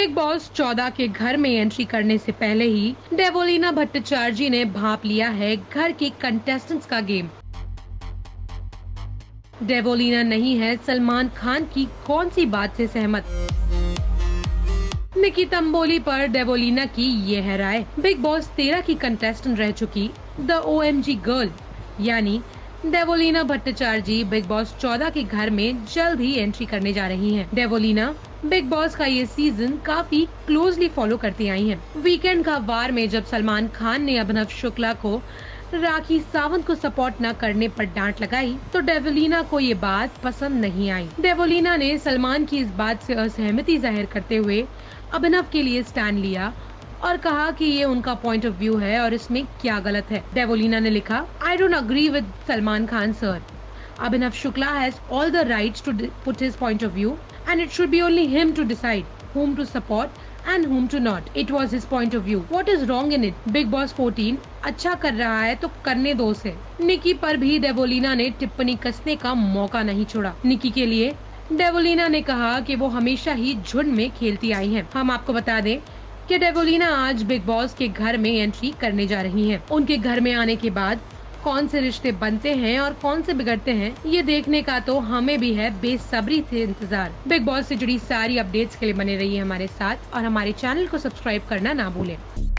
Big boss 14 के घर में एंट्री करने से पहले ही डेवोलीना भट्टाचार्य ने भांप लिया है घर के कंटेस्टेंट्स का गेम। डेवोलीना नहीं है सलमान खान की कौन सी बात से सहमत। निकी तंबोली पर डेवोलीना की ये है राय। बिग बॉस 13 की कंटेस्टेंट रह चुकी द OMG गर्ल यानी डेवोलीना भट्टाचार्य बिग बॉस 14 के घर में जल्द ही एंट्री करने जा रही हैं। डेवोलीना बिग बॉस का ये सीजन काफी क्लोजली फॉलो करती आई हैं। वीकेंड का वार में जब सलमान खान ने अभिनव शुक्ला को राखी सावंत को सपोर्ट न करने पर डांट लगाई तो डेवोलीना को ये बात पसंद नहीं आई। डेवोलीना ने सलमान की इस बात से असहमति जाहिर करते हुए अभिनव के लिए स्टैंड लिया और कहा कि ये उनका पॉइंट ऑफ व्यू है और इसमें क्या गलत है। डेवोलीना ने लिखा, I don't agree with Salman Khan sir. Abhinav Shukla has all the rights to put his point of view and it should be only him to decide whom to support and whom to not. It was his point of view. What is wrong in it? Big Boss 14 अच्छा कर रहा है तो करने दो से। निकी पर भी डेवोलीना ने टिप्पणी कसने का मौका नहीं छोड़ा। निकी के लिए डेवोलीना ने कहा कि वो हमेशा ही झुंड में खेलती आई हैं। हम आपको बता दें कि डेवोलीना आज बिग बॉस के घर में एंट्री करने जा रही हैं। उनके घर में आने के बाद कौन से रिश्ते बनते हैं और कौन से बिगड़ते हैं ये देखने का तो हमें भी है बेसब्री से इंतजार। बिग बॉस से जुड़ी सारी अपडेट्स के लिए बने रहिए हमारे साथ और हमारे चैनल को सब्सक्राइब करना ना भूलें।